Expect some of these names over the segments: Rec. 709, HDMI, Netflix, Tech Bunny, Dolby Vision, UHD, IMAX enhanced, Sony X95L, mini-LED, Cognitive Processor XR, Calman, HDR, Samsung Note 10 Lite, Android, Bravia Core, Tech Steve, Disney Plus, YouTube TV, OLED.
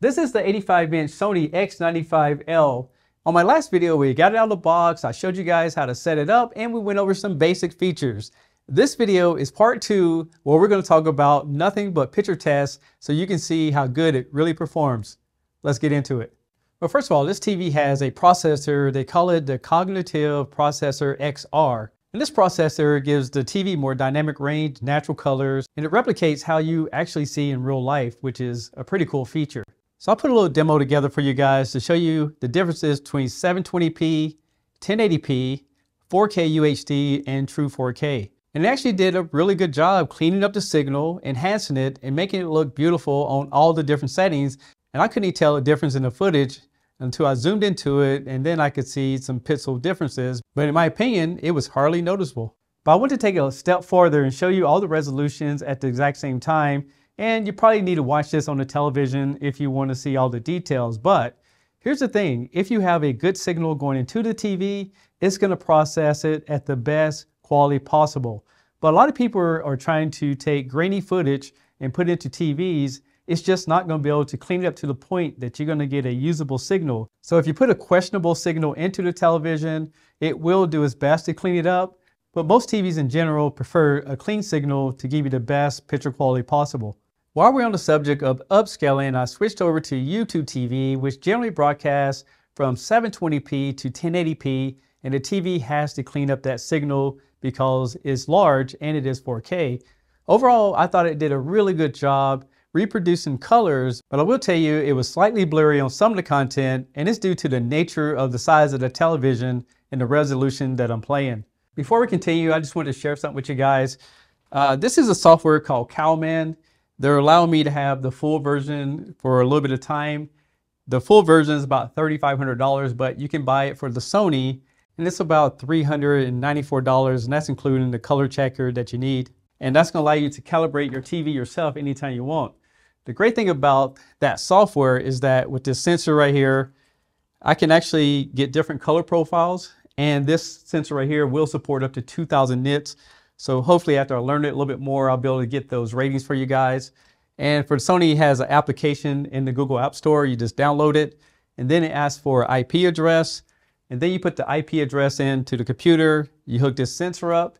This is the 85-inch Sony X95L. On my last video, we got it out of the box. I showed you guys how to set it up and we went over some basic features. This video is part 2, where we're going to talk about nothing but picture tests so you can see how good it really performs. Let's get into it. Well, first of all, this TV has a processor. They call it the Cognitive Processor XR. And this processor gives the TV more dynamic range, natural colors, and it replicates how you actually see in real life, which is a pretty cool feature. So I'll put a little demo together for you guys to show you the differences between 720p, 1080p, 4K UHD, and true 4K. And it actually did a really good job cleaning up the signal, enhancing it, and making it look beautiful on all the different settings. And I couldn't even tell a difference in the footage until I zoomed into it, and then I could see some pixel differences. But in my opinion, it was hardly noticeable. But I want to take it a step further and show you all the resolutions at the exact same time. And you probably need to watch this on the television if you want to see all the details. But here's the thing, if you have a good signal going into the TV, it's going to process it at the best quality possible. But a lot of people are trying to take grainy footage and put it into TVs. It's just not going to be able to clean it up to the point that you're going to get a usable signal. So if you put a questionable signal into the television, it will do its best to clean it up. But most TVs in general prefer a clean signal to give you the best picture quality possible. While we're on the subject of upscaling, I switched over to YouTube TV, which generally broadcasts from 720p to 1080p, and the TV has to clean up that signal because it's large and it is 4K. Overall, I thought it did a really good job reproducing colors, but I will tell you it was slightly blurry on some of the content, and it's due to the nature of the size of the television and the resolution that I'm playing. Before we continue, I just wanted to share something with you guys. This is a software called Calman. They're allowing me to have the full version for a little bit of time. The full version is about $3,500, but you can buy it for the Sony, and it's about $394, and that's including the color checker that you need. And that's going to allow you to calibrate your TV yourself anytime you want. The great thing about that software is that with this sensor right here, I can actually get different color profiles, and this sensor right here will support up to 2,000 nits. So hopefully after I learn it a little bit more, I'll be able to get those ratings for you guys. And for Sony, it has an application in the Google App Store. You just download it, and then it asks for an IP address, and then you put the IP address into the computer. You hook this sensor up,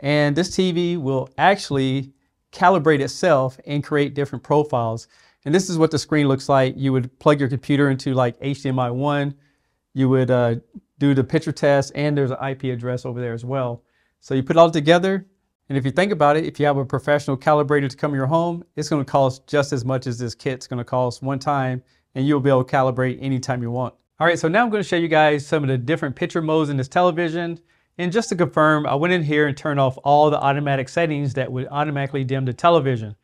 and this TV will actually calibrate itself and create different profiles. And this is what the screen looks like. You would plug your computer into like HDMI 1, you would do the picture test, and there's an IP address over there as well. So you put it all together, and if you think about it, if you have a professional calibrator to come to your home, it's going to cost just as much as this kit's going to cost one time, and you'll be able to calibrate anytime you want. All right, so now I'm going to show you guys some of the different picture modes in this television. And just to confirm, I went in here and turned off all the automatic settings that would automatically dim the television.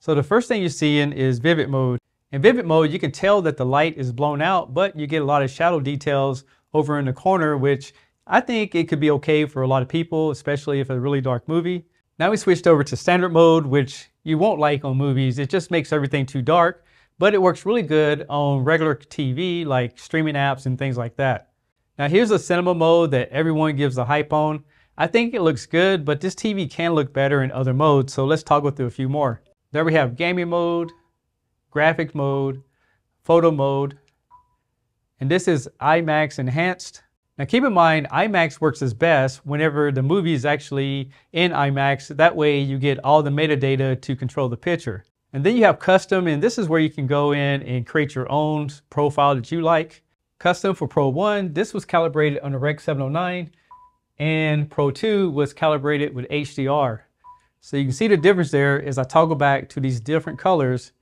So the first thing you're seeing is vivid mode. In vivid mode, you can tell that the light is blown out, but you get a lot of shadow details over in the corner, which I think it could be okay for a lot of people, especially if it's a really dark movie. Now we switched over to standard mode, which you won't like on movies. It just makes everything too dark, but it works really good on regular TV, like streaming apps and things like that. Now here's the cinema mode that everyone gives the hype on. I think it looks good, but this TV can look better in other modes, so let's toggle through a few more. There we have gaming mode, graphic mode, photo mode, and this is IMAX enhanced. Now keep in mind, IMAX works as best whenever the movie is actually in IMAX. That way you get all the metadata to control the picture. And then you have custom, and this is where you can go in and create your own profile that you like. Custom for Pro 1, this was calibrated on the Rec. 709, and Pro 2 was calibrated with HDR. So you can see the difference there as I toggle back to these different colors.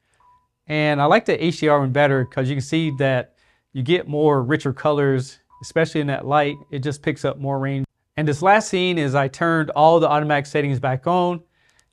And I like the HDR one better because you can see that you get more richer colors, especially in that light. It just picks up more range. And this last scene is I turned all the automatic settings back on.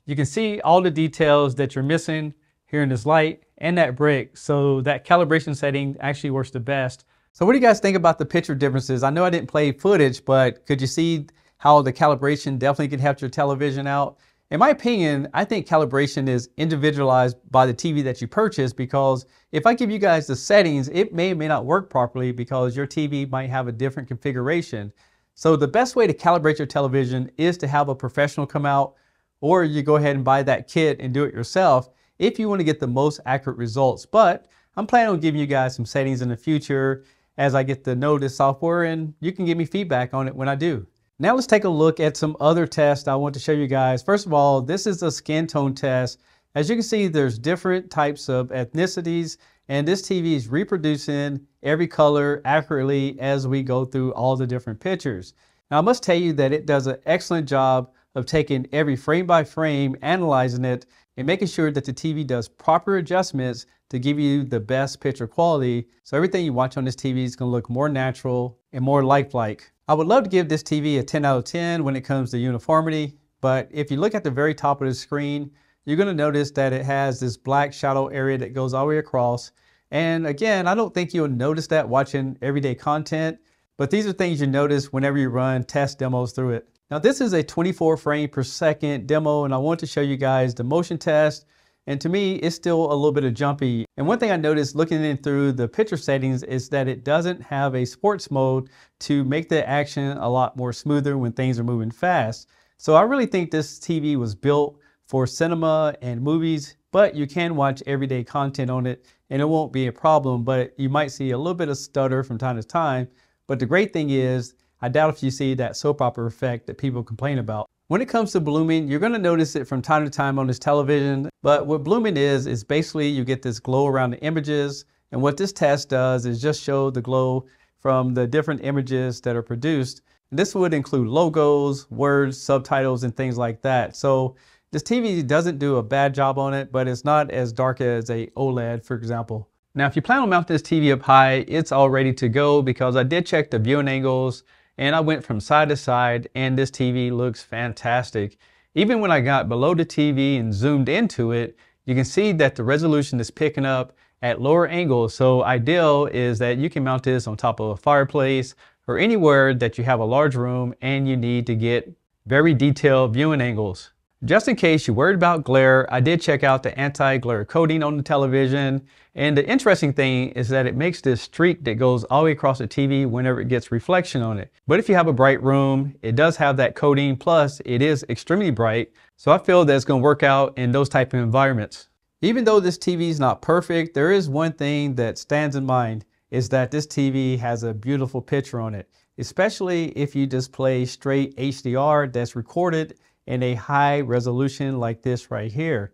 You can see all the details that you're missing here in this light and that brick. So that calibration setting actually works the best. So what do you guys think about the picture differences? I know I didn't play footage, but could you see how the calibration definitely can help your television out? In my opinion, I think calibration is individualized by the TV that you purchase, because if I give you guys the settings, it may or may not work properly because your TV might have a different configuration. So the best way to calibrate your television is to have a professional come out, or you go ahead and buy that kit and do it yourself if you want to get the most accurate results. But I'm planning on giving you guys some settings in the future as I get to know this software, and you can give me feedback on it when I do. Now let's take a look at some other tests I want to show you guys. First of all, this is a skin tone test. As you can see, there's different types of ethnicities, and this TV is reproducing every color accurately as we go through all the different pictures. Now I must tell you that it does an excellent job of taking every frame by frame, analyzing it, and making sure that the TV does proper adjustments to give you the best picture quality. So everything you watch on this TV is gonna look more natural and more lifelike. I would love to give this TV a 10 out of 10 when it comes to uniformity, but if you look at the very top of the screen, you're gonna notice that it has this black shadow area that goes all the way across. And again, I don't think you'll notice that watching everyday content, but these are things you notice whenever you run test demos through it. Now this is a 24 frame per second demo, and I want to show you guys the motion test. And to me, it's still a little bit of jumpy. And one thing I noticed looking in through the picture settings is that it doesn't have a sports mode to make the action a lot more smoother when things are moving fast. So I really think this TV was built for cinema and movies, but you can watch everyday content on it and it won't be a problem, but you might see a little bit of stutter from time to time. But the great thing is, I doubt if you see that soap opera effect that people complain about. When it comes to blooming, you're gonna notice it from time to time on this television, but what blooming is basically you get this glow around the images, and what this test does is just show the glow from the different images that are produced. And this would include logos, words, subtitles, and things like that. So this TV doesn't do a bad job on it, but it's not as dark as a OLED, for example. Now, if you plan on mounting this TV up high, it's all ready to go because I did check the viewing angles, and I went from side to side, and this TV looks fantastic. Even when I got below the TV and zoomed into it, you can see that the resolution is picking up at lower angles. So ideal is that you can mount this on top of a fireplace or anywhere that you have a large room and you need to get very detailed viewing angles. Just in case you're worried about glare, I did check out the anti-glare coating on the television. And the interesting thing is that it makes this streak that goes all the way across the TV whenever it gets reflection on it. But if you have a bright room, it does have that coating, plus it is extremely bright. So I feel that it's gonna work out in those type of environments. Even though this TV is not perfect, there is one thing that stands in mind is that this TV has a beautiful picture on it, especially if you just play straight HDR that's recorded in a high resolution like this right here.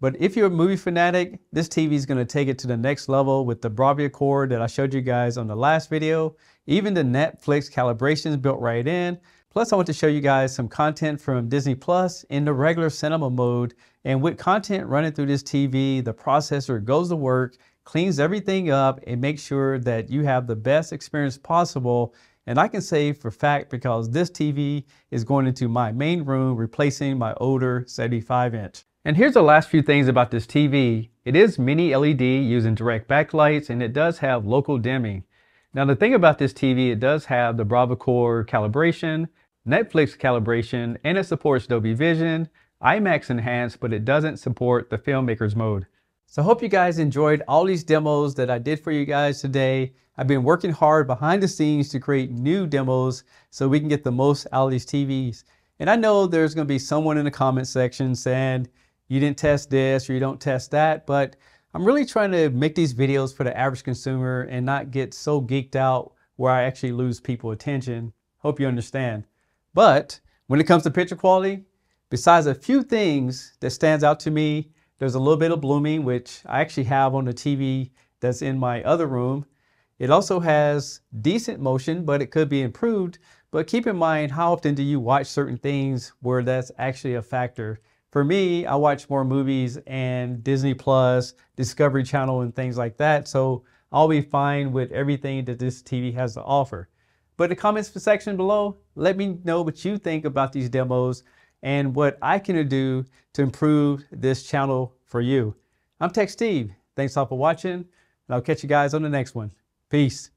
But if you're a movie fanatic, this TV is going to take it to the next level with the Bravia Core that I showed you guys on the last video, even the Netflix calibrations built right in. Plus I want to show you guys some content from Disney Plus in the regular cinema mode. And with content running through this TV, the processor goes to work, cleans everything up, and makes sure that you have the best experience possible. And I can say for fact, because this TV is going into my main room, replacing my older 75 inch. And here's the last few things about this TV. It is mini-LED using direct backlights, and it does have local dimming. Now the thing about this TV, it does have the Bravia Core calibration, Netflix calibration, and it supports Dolby Vision, IMAX enhanced, but it doesn't support the filmmaker's mode. So I hope you guys enjoyed all these demos that I did for you guys today. I've been working hard behind the scenes to create new demos so we can get the most out of these TVs. And I know there's gonna be someone in the comment section saying, you didn't test this or you don't test that, but I'm really trying to make these videos for the average consumer and not get so geeked out where I actually lose people's attention. Hope you understand. But when it comes to picture quality, besides a few things that stands out to me, there's a little bit of blooming, which I actually have on the TV that's in my other room. It also has decent motion, but it could be improved. But keep in mind, how often do you watch certain things where that's actually a factor? For me, I watch more movies and Disney Plus, Discovery Channel, and things like that. So I'll be fine with everything that this TV has to offer. But in the comments section below, let me know what you think about these demos and what I can do to improve this channel for you. I'm Tech Steve. Thanks all for watching, and I'll catch you guys on the next one. Peace.